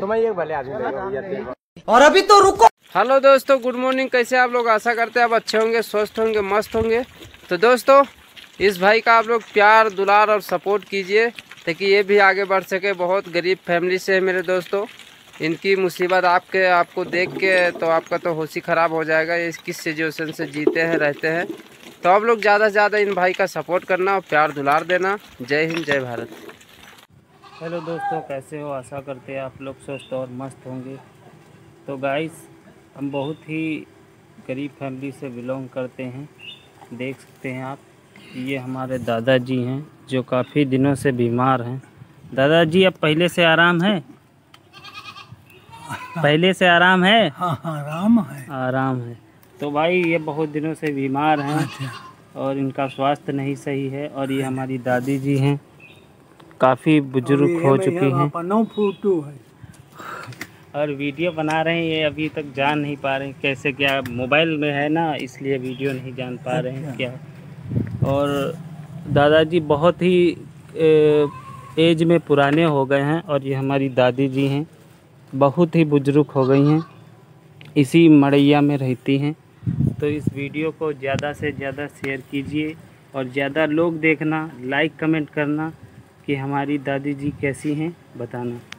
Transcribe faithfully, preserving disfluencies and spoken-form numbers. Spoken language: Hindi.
तुम्हें और अभी तो रुको। हेलो दोस्तों, गुड मॉर्निंग। कैसे आप लोग? आशा करते हैं आप अच्छे होंगे, स्वस्थ होंगे, मस्त होंगे। तो दोस्तों, इस भाई का आप लोग प्यार दुलार और सपोर्ट कीजिए ताकि ये भी आगे बढ़ सके। बहुत गरीब फैमिली से है मेरे दोस्तों। इनकी मुसीबत आपके आपको देख के तो आपका तो होश ही ख़राब हो जाएगा। ये किस सिचुएशन से जीते हैं, रहते हैं। तो आप लोग ज़्यादा से ज़्यादा इन भाई का सपोर्ट करना और प्यार दुलार देना। जय हिंद, जय भारत। हेलो दोस्तों, कैसे हो? आशा करते हैं आप लोग स्वस्थ और मस्त होंगे। तो गाइस, हम बहुत ही गरीब फैमिली से बिलोंग करते हैं। देख सकते हैं आप, ये हमारे दादाजी हैं जो काफ़ी दिनों से बीमार हैं। दादाजी, अब पहले से आराम है? पहले से आराम है? हाँ, आराम है, आराम है। तो भाई, ये बहुत दिनों से बीमार हैं और इनका स्वास्थ्य नहीं सही है। और ये हमारी दादी जी हैं, काफ़ी बुजुर्ग हो चुकी हैं और वीडियो बना रहे हैं। ये अभी तक जान नहीं पा रहे हैं कैसे क्या, मोबाइल में है ना, इसलिए वीडियो नहीं जान पा रहे हैं क्या। और दादाजी बहुत ही एज में पुराने हो गए हैं और ये हमारी दादी जी हैं, बहुत ही बुजुर्ग हो गई हैं, इसी मड़ैया में रहती हैं। तो इस वीडियो को ज़्यादा से ज़्यादा शेयर कीजिए और ज़्यादा लोग देखना, लाइक कमेंट करना कि हमारी दादी जी कैसी हैं बताना।